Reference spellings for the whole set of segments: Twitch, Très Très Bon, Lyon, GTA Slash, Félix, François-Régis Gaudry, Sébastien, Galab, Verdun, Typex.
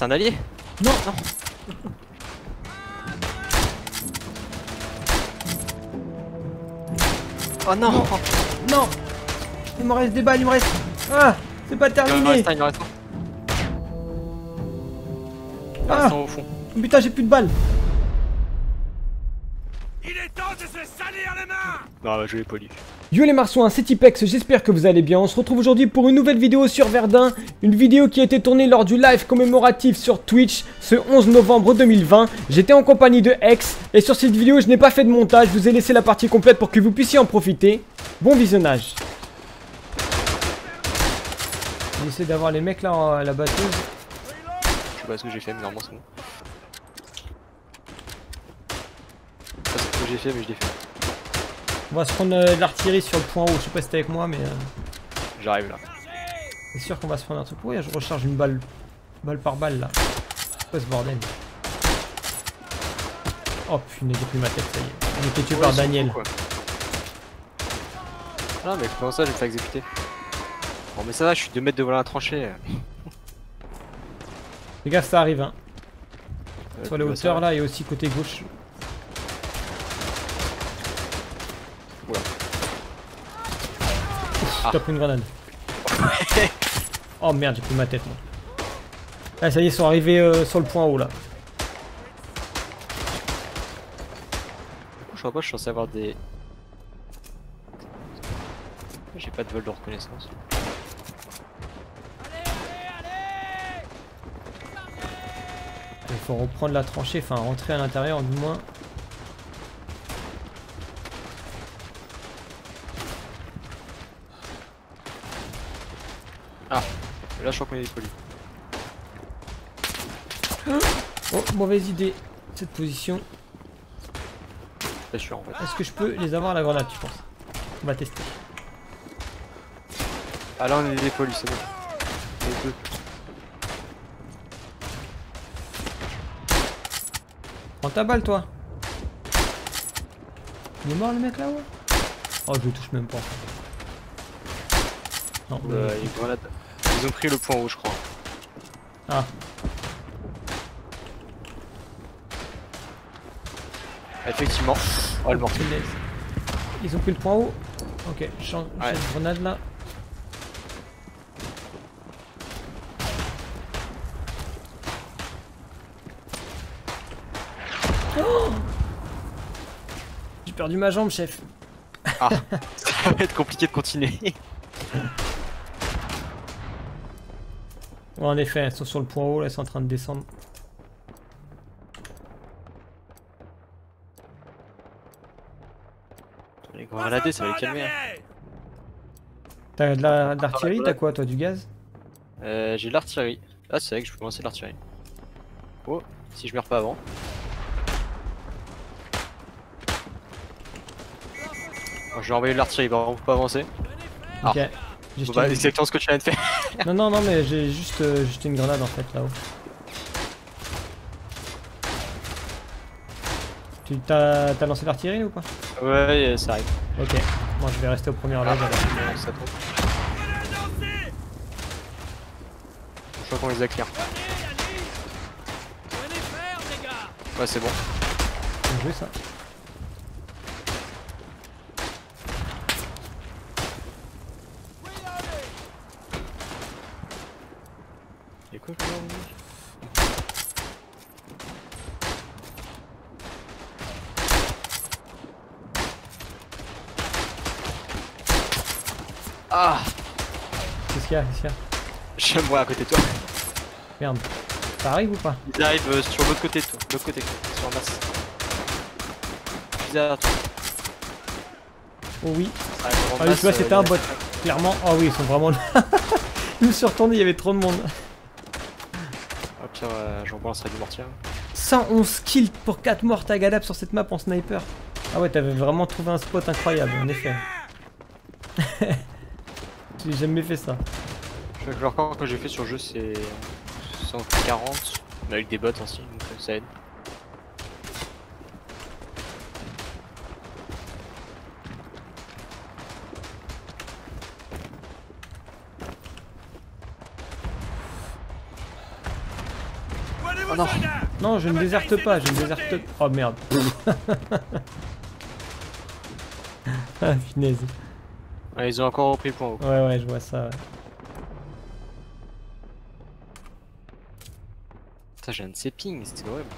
C'est un allié? Non, non. Oh non. Non, non. Il me reste des balles, il me reste... Ah, c'est pas terminé. Il en reste un. Ah, ils sont au fond. Putain, j'ai plus de balles. Il est temps de se salir les mains. Non, bah je l'ai poli. Yo les marsouins, c'est Typex, j'espère que vous allez bien. On se retrouve aujourd'hui pour une nouvelle vidéo sur Verdun. Une vidéo qui a été tournée lors du live commémoratif sur Twitch ce 11 novembre 2020. J'étais en compagnie de Hex et sur cette vidéo je n'ai pas fait de montage. Je vous ai laissé la partie complète pour que vous puissiez en profiter. Bon visionnage. On essaie d'avoir les mecs là à la batteuse. Je sais pas ce que j'ai fait mais normalement c'est bon. Je sais pas ce que j'ai fait mais je l'ai fait. On va se prendre de l'artillerie sur le point haut, je sais pas si t'es avec moi mais... J'arrive là. C'est sûr qu'on va se prendre un truc. Oui, je recharge une balle. Balle par balle là. C'est quoi ce bordel? Oh putain, j'ai pris ma tête, ça y est. On était tué par Daniel. Ah mais comment ça je vais me faire exécuter? Bon mais ça va, je suis 2 mètres devant la tranchée. Les gars, ça arrive hein. Sur les hauteurs là et aussi côté gauche. T'as pris une grenade. Oh merde, j'ai pris ma tête moi. Ah ça y est, ils sont arrivés sur le point haut là. Du coup je crois pas, je suis censé avoir des... J'ai pas de vol de reconnaissance. Il faut reprendre la tranchée, enfin rentrer à l'intérieur du moins. Ah, là je crois qu'on est poli. Oh, mauvaise idée, cette position. C'est sûr en fait. Est-ce que je peux les avoir à la grenade, tu penses? On va tester. Ah là on est des polis, c'est bon. Prends ta balle toi. Il est mort le mec là-haut? Oh, je le touche même pas. Non, ils ont pris le point haut je crois. Ah. Effectivement. Oh le mort. Ils ont pris le point haut. Ok, change de grenade là. Oh, j'ai perdu ma jambe chef. Ah, ça va être compliqué de continuer. Ouais, en effet, elles sont sur le point haut, là, elles sont en train de descendre. Les grenades, ça va les calmer. Hein. T'as de l'artillerie, t'as quoi, toi, du gaz? J'ai de l'artillerie. Ah, c'est vrai que je peux commencer de l'artillerie. Oh, si je meurs pas avant. Oh, je vais envoyer de l'artillerie, on peut pas avancer. Ok. Ah. Bon bah, c'est exactement ce que tu viens de faire. Non, non, non, mais j'ai juste jeté une grenade en fait là-haut. Tu t'as lancé l'artillerie ou pas? Ouais, ça arrive. Ok, moi je vais rester au premier relais. Je crois qu'on les a clear. Ouais, c'est bon. J'ai joué ça. Ah! Qu'est-ce qu'il y a? Qu'est-ce qu'il y a? Je me vois à côté de toi. Merde. Ça arrive ou pas? Ils arrivent sur l'autre côté de toi. L'autre côté, sur la masse. Bizarre. Oh oui. Ah oui, tu vois, c'était un bot. Clairement. Oh oui, ils sont vraiment là. Ils me sont retournés, il y avait trop de monde. Oh pire, j'en balancerai du mortier. 111 kills pour 4 morts à Galab sur cette map en sniper. Ah ouais, t'avais vraiment trouvé un spot incroyable, en effet. J'ai jamais fait ça. Je crois que le record que j'ai fait sur le jeu c'est 140. On a eu des bots aussi donc ça aide. Oh non. Non, je ne déserte pas, je ne déserte pas. Oh merde. Ah, finesse. Ouais, ils ont encore repris point haut. Ouais, ouais, je vois ça. Ouais. Putain, j'ai un de ces pings, c'était horrible.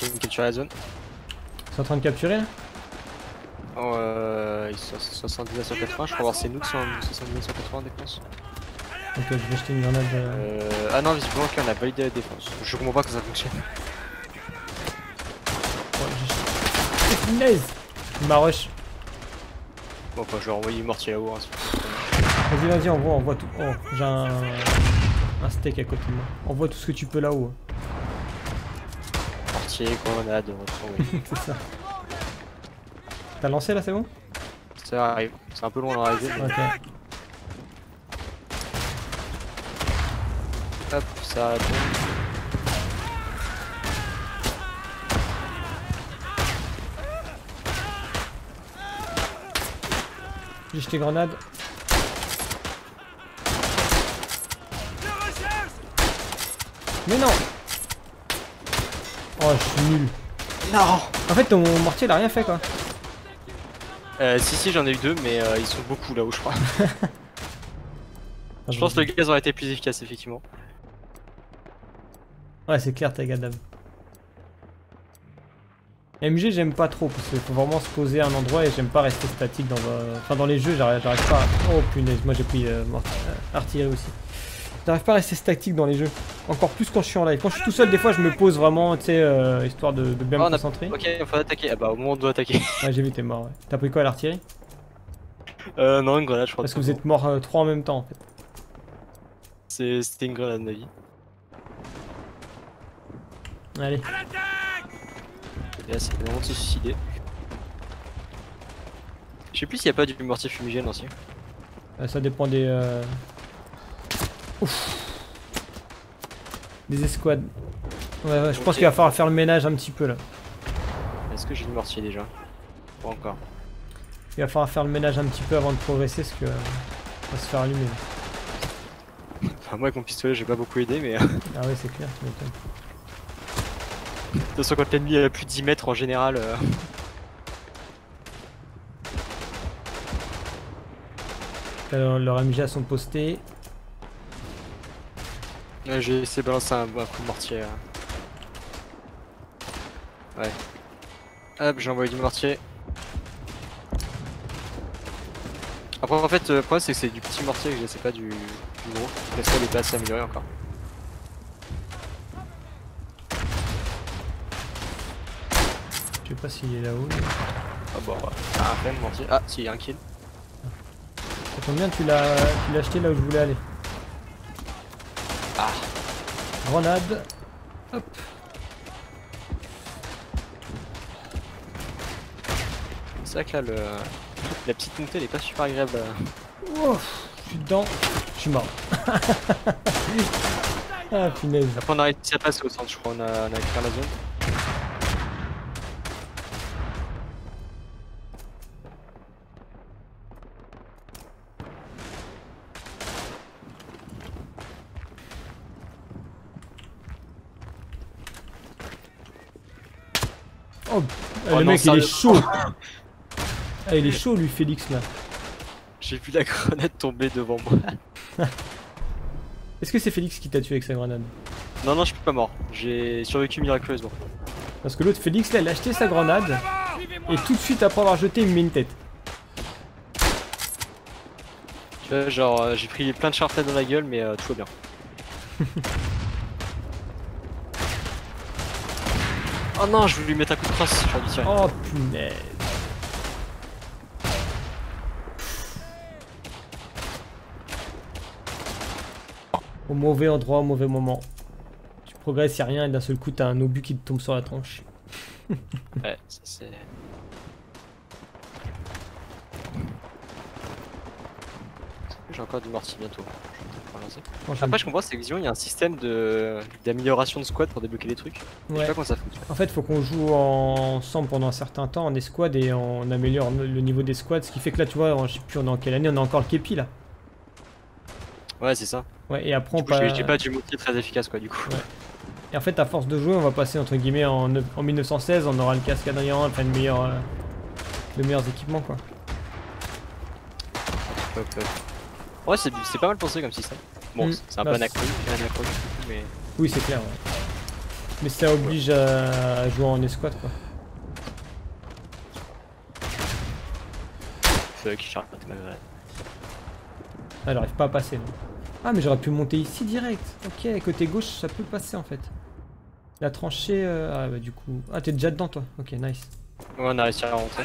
Ils ont capturé la zone. Ils sont en train de capturer là. Oh, ils sont 70 à 180, je crois voir c'est nous qui sont 70 à 180 défense. Ok, je vais jeter une grenade. Ah non, visiblement qu'on a validé la défense. Je comprends pas que ça fonctionne. Oh, nice. Il m'a rush. Bon, enfin, je vais envoyer mortier là-haut. Hein, vas-y, vas-y, envoie tout. Oh, j'ai un steak à côté de moi. Envoie tout ce que tu peux là-haut. Grenade, oui. C'est ça. T'as lancé là, c'est bon? Ça arrive, c'est un peu long à arriver. Mais... Okay. Hop, ça tombe. J'ai jeté grenade. Mais non! Oh, je suis nul. Non. En fait, ton mortier, il a rien fait, quoi. Si, j'en ai eu deux, mais ils sont beaucoup là-haut, je crois. Je pense que le gaz aurait été plus efficace, effectivement. Ouais, c'est clair, t'as Galab. MG, j'aime pas trop, parce qu'il faut vraiment se poser à un endroit et j'aime pas rester statique dans... Enfin, dans les jeux, j'arrive pas à... Oh, punaise, moi j'ai pris artillerie aussi. J'arrive pas à rester statique dans les jeux. Encore plus quand je suis en live. Quand je suis tout seul, des fois, je me pose vraiment, tu sais, histoire de bien me concentrer. Ok, il faut attaquer. Ah bah, au moment où on doit attaquer. Ouais, j'ai vu, t'es mort, ouais. T'as pris quoi à l'artillerie? Non, une grenade, je crois. Parce que vous êtes morts 3 en même temps, en fait. C'était une grenade, ma vie. Allez. Et là, c'est le moment de se suicider. Je sais plus s'il n'y a pas du mortier fumigène aussi. Ça dépend des... Ouf. Des escouades. Ouais, ouais, je pense qu'il va falloir faire le ménage un petit peu là. Est-ce que j'ai le mortier déjà? Pas encore. Il va falloir faire le ménage un petit peu avant de progresser parce que on va se faire allumer. Enfin, moi avec mon pistolet j'ai pas beaucoup aidé mais... Ah ouais c'est clair, tu m'étonnes. De toute façon quand l'ennemi est à plus de 10 mètres en général... Alors, leurs MGA sont postés. J'ai essayé de balancer un coup de mortier. Ouais. Hop, j'ai envoyé du mortier. Après, en fait, le problème c'est que c'est du petit mortier que j'essaie pas du gros. Parce qu'elle est pas assez améliorée encore. Je sais pas s'il est là-haut. Mais... Ah bon, ah, un même mortier. Ah, si, il y a un kill. Ça tombe bien, tu l'as acheté là où je voulais aller. Ah. Grenade. Hop. C'est vrai que là, la petite montée elle est pas super agréable. Ouf, je suis dedans. Je suis mort. Ah punaise. Après on a réussi à passer au centre, je crois. On a clair la zone. Oh, le mec il est chaud. Ah, il est chaud lui Félix là. J'ai vu la grenade tomber devant moi. Est-ce que c'est Félix qui t'a tué avec sa grenade? Non non je suis pas mort, j'ai survécu miraculeusement. Parce que l'autre Félix là il a acheté sa grenade et tout de suite après avoir jeté il me met une tête. Tu vois genre j'ai pris plein de chartades dans la gueule mais tout va bien. Oh non, je voulais lui mettre un coup de crosse, j'ai envie de tirer. Oh punaise. Au mauvais endroit, au mauvais moment. Tu progresses, y'a rien et d'un seul coup t'as un obus qui te tombe sur la tronche. Ouais, ça c'est... J'ai encore du mortier bientôt. Après, je comprends, c'est que il y a un système d'amélioration de squad pour débloquer des trucs. Ouais. Je sais pas comment ça fonctionne. En fait, faut qu'on joue ensemble pendant un certain temps en escouade et on améliore le niveau des squads. Ce qui fait que là, tu vois, je sais plus on est en quelle année, on a encore le képi là. Ouais, c'est ça. Ouais, et après, je dis pas du mot très efficace quoi, du coup. Ouais. Et en fait, à force de jouer, on va passer entre guillemets en 1916, on aura le cascadeur, enfin le meilleur équipement quoi. Hop, hop. Ouais, c'est pas mal pensé comme système. Bon, c'est un peu anachronique, mais. Oui, c'est clair, ouais. Mais ça oblige à jouer en escouade quoi. Ah, j'arrive pas à passer. Non. Ah, mais j'aurais pu monter ici direct. Ok, côté gauche, ça peut passer en fait. La tranchée. Ah, bah du coup. Ah, t'es déjà dedans toi. Ok, nice. Ouais, on a réussi à rentrer.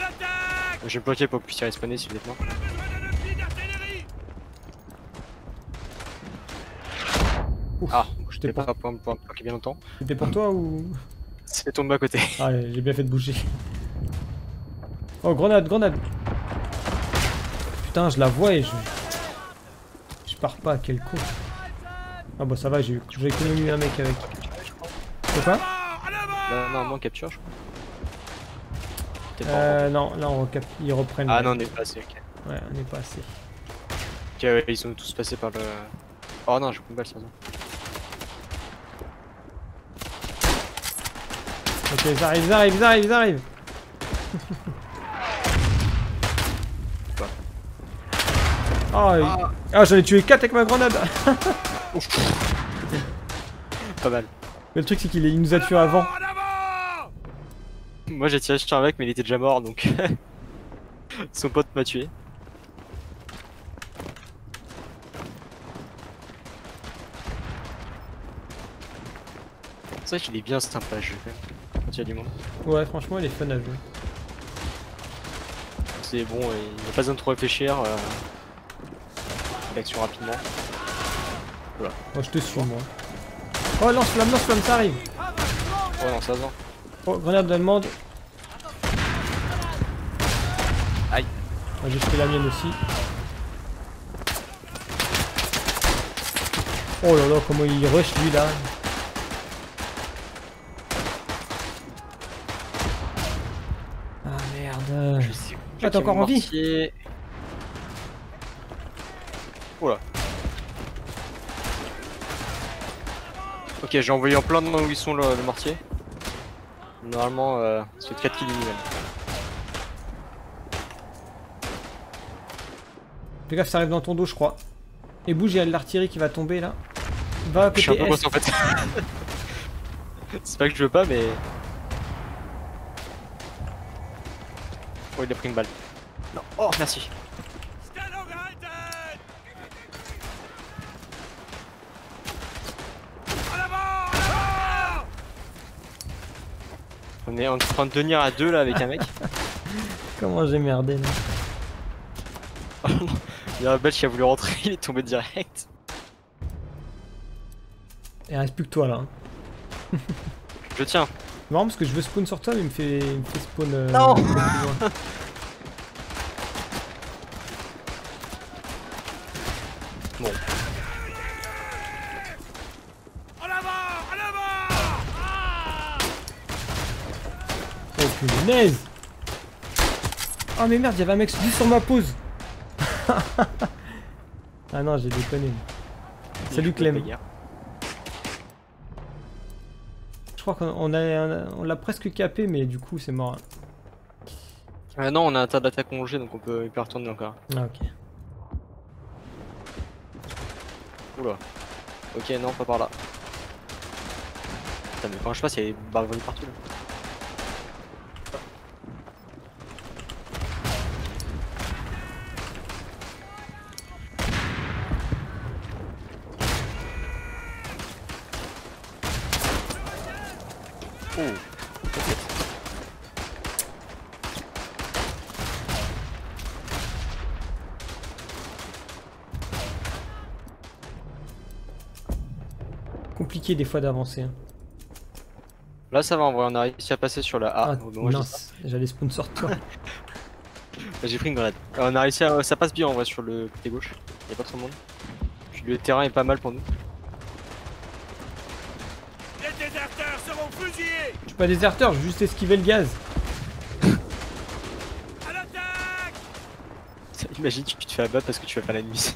J'ai bloqué pour que vous puissiez respawner si vous êtes mort. Ouf, ah, j'étais pas pour bloquer bien longtemps. C'était pour toi ou... C'est tombé à côté. Ah, j'ai bien fait de bouger. Oh, grenade, grenade. Putain, je la vois et je pars pas, quel con. Ah bah ça va, j'ai économisé un mec avec. C'est quoi? Non, non, on capture, je crois. Non, là, on capture, ils reprennent. Ah non, on est pas assez, ok. Ouais, on est pas assez. Ok, ouais, ils sont tous passés par le... Oh non, j'ai plus une balle, sérieusement. Ok, ils arrivent, ils arrivent, ils arrivent, ils arrivent. Ah, j'en ai tué 4 avec ma grenade. Pas mal. Mais le truc, c'est qu'il nous a tué avant. Moi, j'ai tiré sur un mec, mais il était déjà mort, donc... Son pote m'a tué. C'est vrai qu'il est bien sympa à jouer quand il y a du monde. Ouais, franchement, il est fun à jouer. C'est bon, il n'a pas besoin de trop réfléchir. L'action rapidement. Voilà. Moi, je te suis, moi. Oh, lance-flamme, ça arrive. Oh non, ça va. Oh, grenade allemande. Aïe. Moi, j'ai jeté la mienne aussi. Oh là là, comment il rush lui là. Ah, t'es encore en vie? Oula. Ok, j'ai envoyé en plein de où ils sont le mortier. Normalement, c'est 4 kills minimum. Fais gaffe, ça arrive dans ton dos, je crois. Et bouge, il y a de l'artillerie qui va tomber là. Va péter. Je suis un peu grosse en fait. C'est pas que je veux pas, mais. Oh, il a pris une balle. Non, oh, merci. On est en train de tenir à deux là avec un mec. Comment j'ai merdé là. Il y a un belge qui a voulu rentrer, il est tombé direct. Il reste plus que toi là. Je tiens. C'est marrant parce que je veux spawn sur toi mais il me fait spawn... Non. Bon. Oh punaise. Oh mais merde, il y avait un mec juste sur ma pause. Ah non, j'ai déconné. Salut Clem. Je crois qu'on l'a presque capé, mais du coup c'est mort. Non, on a un tas d'attaques congé donc on peut y retourner encore. Ah, ok. Oula. Ok, non, pas par là. Putain, mais quand je passe, il y a des balles volées partout là. Oh, compliqué des fois d'avancer. Là ça va en vrai, on a réussi à passer sur la A. Ah, mince, j'allais spawn sur toi. J'ai pris une grenade. On a réussi à... ça passe bien en vrai sur le côté gauche. Y'a pas trop de monde. Puis le terrain est pas mal pour nous. Les déserteurs seront fusillés. Je suis pas déserteur, je veux juste esquiver le gaz. À l'attaque. Imagine que tu te fais abattre parce que tu vas faire la nuit.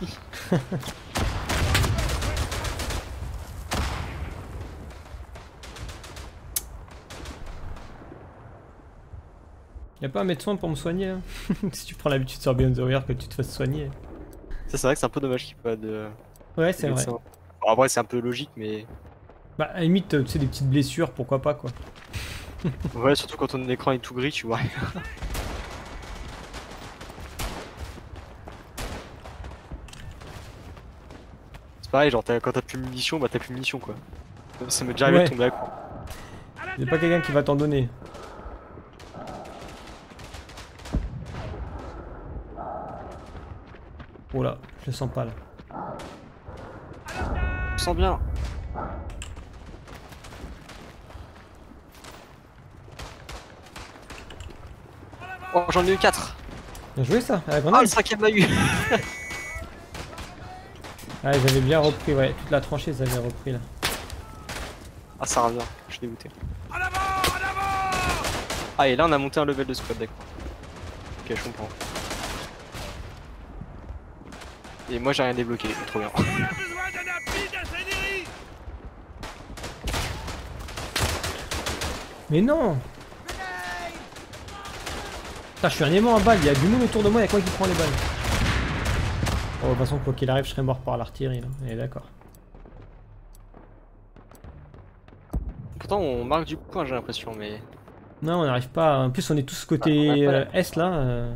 Y'a pas un médecin pour me soigner hein. Si tu prends l'habitude sur Beyond the Wire que tu te fasses soigner. Ça c'est vrai que c'est un peu dommage qu'il n'y ait pas de... Ouais c'est vrai. Bon, après c'est un peu logique mais... Bah à la limite tu sais des petites blessures pourquoi pas quoi. Ouais surtout quand ton écran est tout gris tu vois. C'est pareil genre quand t'as plus de munitions bah t'as plus de munitions quoi. Ça me déjà arrivé de tomber à coup. Y'a pas quelqu'un qui va t'en donner. Oh là, je le sens pas là. Je sens bien. Oh, j'en ai eu 4. Bien joué ça, à la grenade. Ah, le cinquième m'a eu. Ah, ils avaient bien repris, ouais, toute la tranchée, ils avaient repris là. Ah, ça revient, je suis dégoûté. En avant, en avant. Ah, et là, on a monté un level de squad, d'accord. Ok, je comprends. Et moi j'ai rien débloqué, trop bien. Mais non! Putain, je suis un aimant à balles, il y a du monde autour de moi, il y a quoi qui prend les balles? Oh, de toute façon, quoi qu'il arrive, je serai mort par l'artillerie là. Et d'accord. Pourtant, on marque du point, j'ai l'impression, mais. Non, on n'arrive pas. En plus, on est tous côté est là.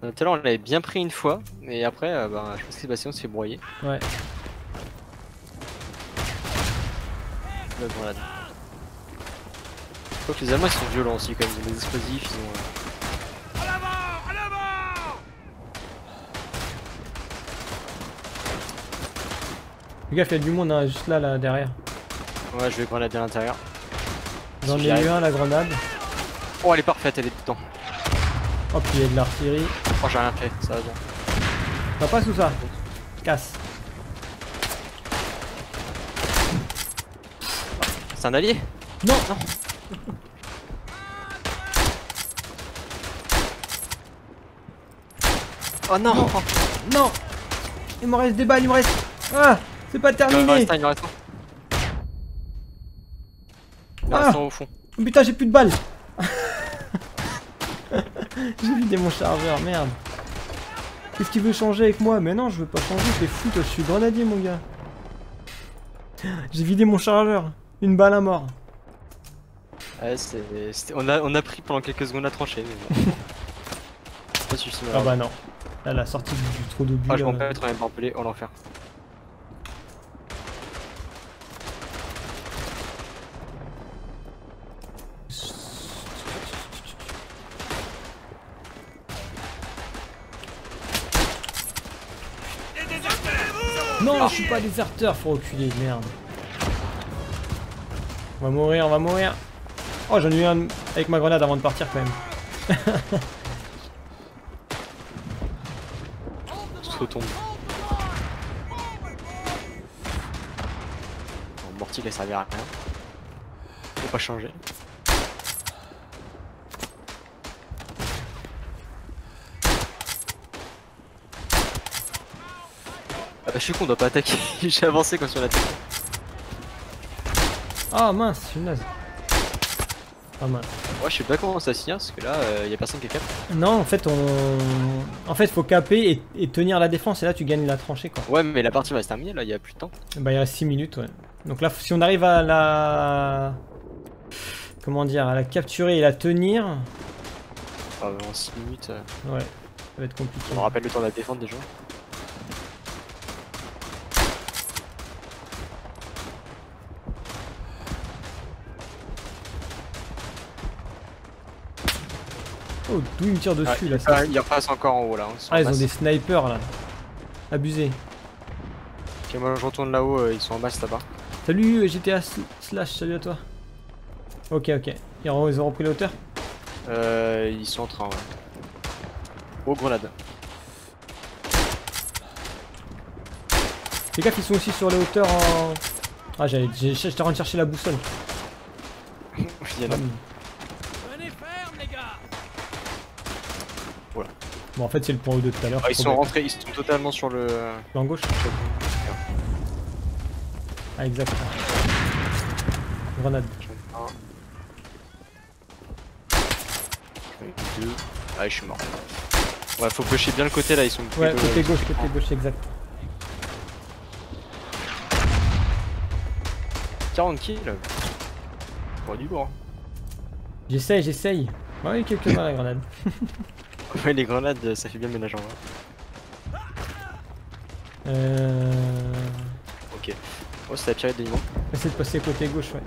Tout à l'heure on l'avait bien pris une fois, mais après bah, je pense que Sébastien se fait broyer. Ouais. La grenade. Je crois que les Allemands ils sont violents aussi quand même, ils ont des explosifs, ils ont... En avant ! Fais gaffe, il y a du monde hein, juste là, là derrière. Ouais, je vais grenade à l'intérieur. J'en ai eu un la grenade. Oh elle est parfaite, elle est dedans. Hop, il y a de l'artillerie. Oh, j'ai rien fait, ça va bien. Ça passe ou ça? Casse. C'est un allié? Non, non. Oh non. Non, non. Il me reste des balles, il me reste... Ah, c'est pas terminé. Il me reste un au fond. Oh putain, j'ai plus de balles. J'ai vidé mon chargeur, merde. Qu'est-ce qu'il veut changer avec moi? Mais non, je veux pas changer, t'es fou, toi, je suis grenadier, mon gars. J'ai vidé mon chargeur, une balle à mort. Ouais, on a pris pendant quelques secondes la tranchée, mais bon. C'est pas suffisant. Ah bah non, là, la sortie du trou de but. Ah, je m'en perds, on va rappeler, oh l'enfer. Non, je suis pas déserteur, faut reculer, merde. On va mourir, on va mourir. Oh, j'en ai eu un avec ma grenade avant de partir quand même. Je retombe. Bon, mortier, ça servira à rien. Faut pas changer. Je suis con, on doit pas attaquer, j'ai avancé quand on attaque. Ah mince, je suis naze. Pas mal. Ouais, je sais pas comment ça se tient parce que là, y a personne qui capte. Non, en fait, en fait, faut caper et tenir la défense et là, tu gagnes la tranchée quoi. Ouais, mais la partie va se terminer là, y a plus de temps. Bah, il reste 6 minutes, ouais. Donc là, si on arrive à la. Comment dire, à la capturer et la tenir. Ah, en 6 minutes. Ouais, ça va être compliqué. On me rappelle le temps de la défendre déjà. Oh, d'où il me tire dessus là. Il repasse encore en haut là. Ah, ils ont des snipers là. Abusé. Ok, moi je retourne là-haut, ils sont en masse là-bas. Salut GTA Slash, salut à toi. Ok, ok. Ils ont repris la hauteur? Ils sont en train, ouais. Oh, grenade. Les gars qui sont aussi sur les hauteurs en... Ah j'étais en train de chercher la boussole. Il y en a. Venez ferme les gars. Voilà. Bon en fait c'est le point O2 de tout à l'heure. Ah, ils sont rentrés, ils sont totalement sur le... Plan gauche. Ah exact. Grenade. Deux. Ah je suis mort. Ouais faut pêcher bien le côté là, ils sont... Ouais côté gauche exact. 40 kills. Pour du lourd. J'essaye, j'essaye. Bah oui, quelques-uns la grenade. Ouais, les grenades, ça fait bien le ménage en vrai. Ok. Oh, c'est la pirate des niveaux. Essaye de passer côté gauche, ouais.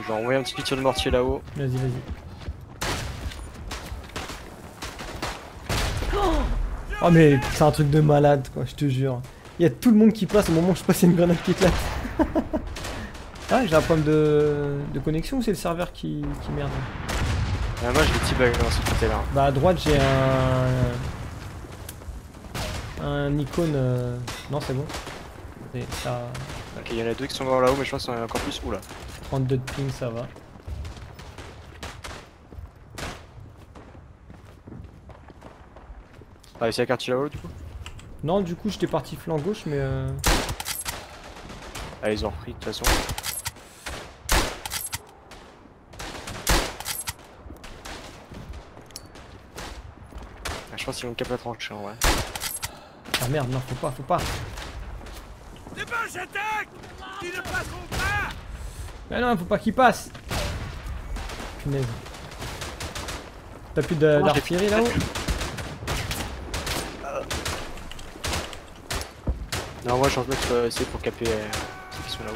Je vais envoyer un petit coup sur le mortier là-haut. Vas-y, vas-y. Oh, mais c'est un truc de malade, quoi, je te jure. Il y a tout le monde qui passe au moment où je passe une grenade qui éclate. Ah j'ai un problème de connexion ou c'est le serveur qui merde? Ah, moi j'ai des petits bugs dans ce côté là. Bah à droite j'ai un icône... Non c'est bon. Et ça... Ok il y en a deux qui sont morts là-haut mais je pense qu'il y en a encore plus où là. 32 de ping ça va. Ah c'est la carte là-haut du coup? Non, du coup, j'étais parti flanc gauche, mais. Ah, ils ont repris de toute façon. Ah, je pense qu'ils vont cap la tranche, hein, ouais. Ah merde, non, faut pas, faut pas. C'est bon, j'attaque. Ils ne passeront pas. Mais non, faut pas qu'ils passent. Punaise. T'as plus d'artillerie là-haut? Non, moi, je vais essayer pour caper ceux qui sont là-haut.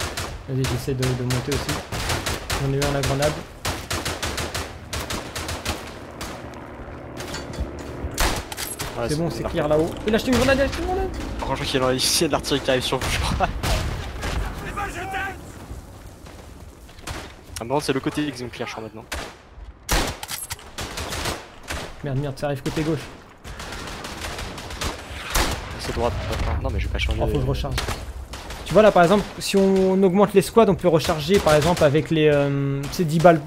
Vas-y, j'essaie de monter aussi. J'en ai eu un la grenade. Ouais, c'est bon, c'est clair là-haut. Il a acheté une grenade, il a acheté une grenade. Franchement, je crois qu'il y a de l'artillerie qui arrive sur vous, je crois. Ah, bon, c'est le côté X, donc clair, je crois maintenant. Merde, merde, ça arrive côté gauche. Droite. Non mais je vais pas changer. Ah, faut que je recharge. Tu vois là par exemple si on augmente les squads on peut recharger par exemple avec les c'est 10 balles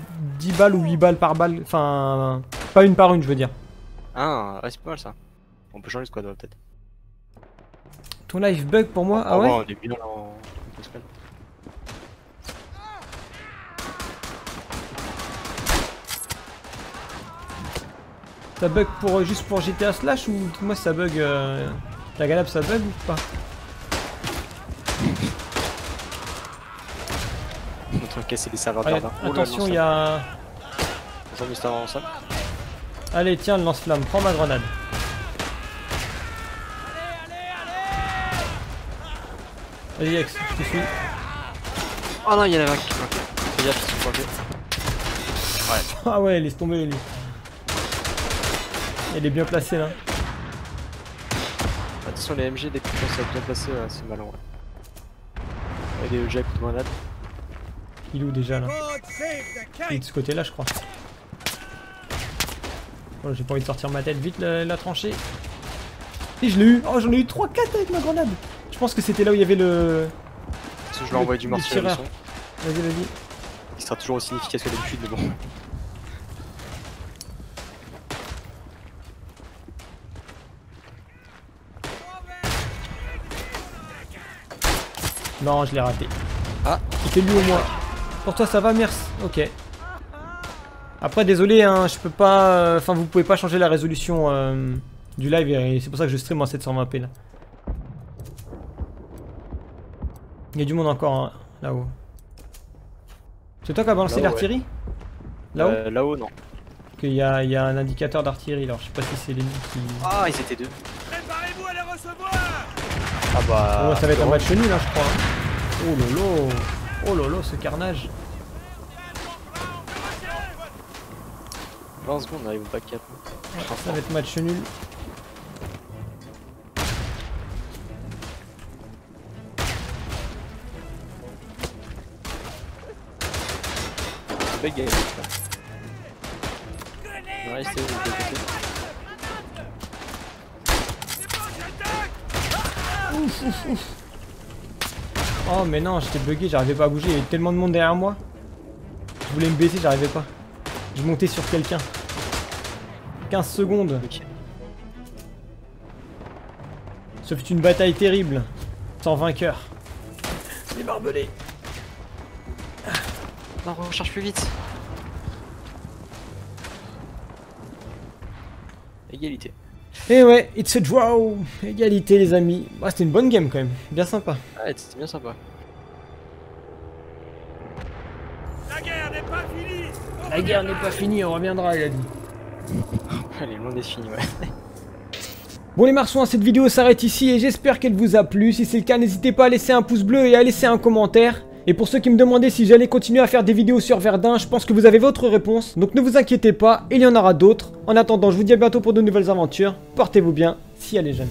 ou 8 balles par balle, enfin pas une par une je veux dire. Ah ouais, c'est pas mal ça. On peut changer les squads ouais, peut-être. Ton live bug pour moi. Ah ouais, on est bien en... Ça bug pour juste pour GTA Slash ou moi ça bug la Galab ça bug ou pas? On est en train de casser les serveurs de Verdun. Attention, il y a. Allez, tiens, le lance-flamme, prends ma grenade. Allez, Alex, je te suis. Oh non, il y en a un qui est bloqué. Fais gaffe, ils sont bloqués. Ouais. Ah ouais, laisse tomber lui. Il est bien placé là. Attention les MG dès qu'ils pensent à bien passer, c'est malin ouais. Il est déjà à coup de malade. Il est où déjà là? Il est de ce côté là je crois. Oh, j'ai pas envie de sortir ma tête, vite la tranchée. Et je l'ai eu. Oh j'en ai eu 3-4 avec ma grenade. Je pense que c'était là où il y avait le... Parce que je l'ai envoyé du mortier à la leçon. Vas-y vas-y. Il sera toujours aussi efficace que d'habitude mais bon. Non, je l'ai raté. Ah, c'était lui au moins. Pour toi, ça va, merci. Ok. Après, désolé, hein, je peux pas. Enfin, vous pouvez pas changer la résolution du live et c'est pour ça que je stream en 720p là. Il y a du monde encore hein, là-haut. C'est toi qui as balancé l'artillerie ? Là-haut ? Là-haut, non. Il y a un indicateur d'artillerie, alors je sais pas si c'est l'ennemi qui. Ah, ils étaient deux. Préparez-vous à les recevoir ! Ah bah... Oh, ça va être un match nul là je crois. Oh lolo. Oh lolo ce carnage. 20 secondes, on arrive au pack 4. Ça va être match nul. Belle game. Ouais, c'est où, Ouf, ouf, ouf. Oh mais non, j'étais bugué, j'arrivais pas à bouger, il y avait tellement de monde derrière moi. Je voulais me baisser, j'arrivais pas. Je montais sur quelqu'un. 15 secondes. Okay. Ce fut une bataille terrible. Sans vainqueur. Les barbelés. Non, on recharge plus vite. Égalité. Et ouais, it's a draw. Égalité les amis. Ah, c'était une bonne game quand même, bien sympa. Ouais, c'était bien sympa. La guerre n'est pas finie. La guerre n'est pas finie, on reviendra, il a dit. Allez, le monde est fini, ouais. Bon les marsouins, cette vidéo s'arrête ici et j'espère qu'elle vous a plu. Si c'est le cas, n'hésitez pas à laisser un pouce bleu et à laisser un commentaire. Et pour ceux qui me demandaient si j'allais continuer à faire des vidéos sur Verdun, je pense que vous avez votre réponse. Donc ne vous inquiétez pas, il y en aura d'autres. En attendant, je vous dis à bientôt pour de nouvelles aventures. Portez-vous bien, si elle est jeune.